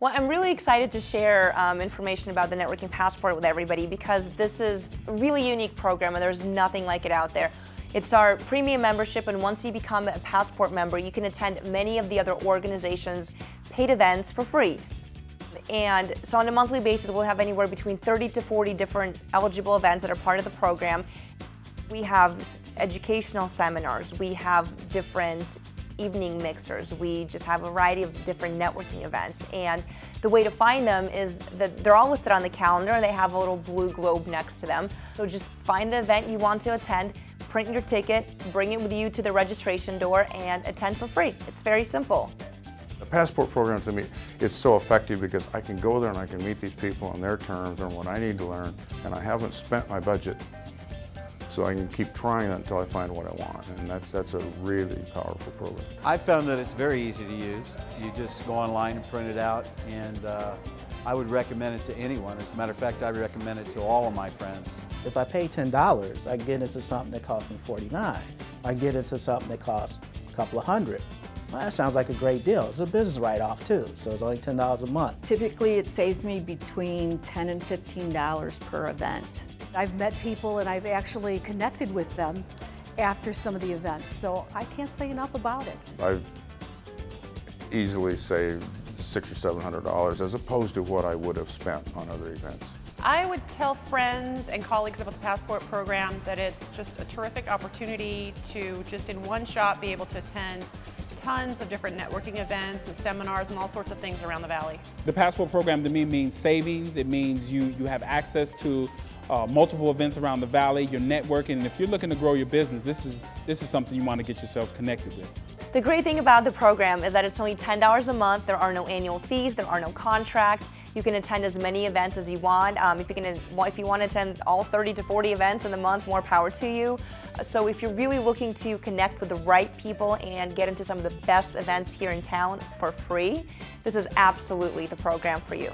Well, I'm really excited to share information about the Networking Passport with everybody because this is a really unique program and there's nothing like it out there. It's our premium membership, and once you become a Passport member, you can attend many of the other organizations' paid events for free. And so on a monthly basis, we'll have anywhere between 30 to 40 different eligible events that are part of the program. We have educational seminars, we have different evening mixers, we just have a variety of different networking events, and the way to find them is that they're all listed on the calendar and they have a little blue globe next to them. So just find the event you want to attend, print your ticket, bring it with you to the registration door and attend for free. It's very simple. The Passport program to me is so effective because I can go there and I can meet these people on their terms and what I need to learn, and I haven't spent my budget. So I can keep trying it until I find what I want, and that's a really powerful program. I found that it's very easy to use. You just go online and print it out, and I would recommend it to anyone. As a matter of fact, I recommend it to all of my friends. If I pay $10, I get into something that costs me $49. I get into something that costs a couple of hundred. Well, that sounds like a great deal. It's a business write-off too, so it's only $10 a month. Typically, it saves me between $10 and $15 per event. I've met people and I've actually connected with them after some of the events, so I can't say enough about it. I've easily saved $600 or $700 as opposed to what I would have spent on other events. I would tell friends and colleagues about the Passport program that it's just a terrific opportunity to just in one shot be able to attend tons of different networking events and seminars and all sorts of things around the Valley. The Passport program to me means savings. It means you have access to multiple events around the Valley, your networking, and if you're looking to grow your business, this is something you want to get yourself connected with. The great thing about the program is that it's only $10 a month. There are no annual fees. There are no contracts. You can attend as many events as you want. If you want to attend all 30 to 40 events in the month, more power to you. So if you're really looking to connect with the right people and get into some of the best events here in town for free, this is absolutely the program for you.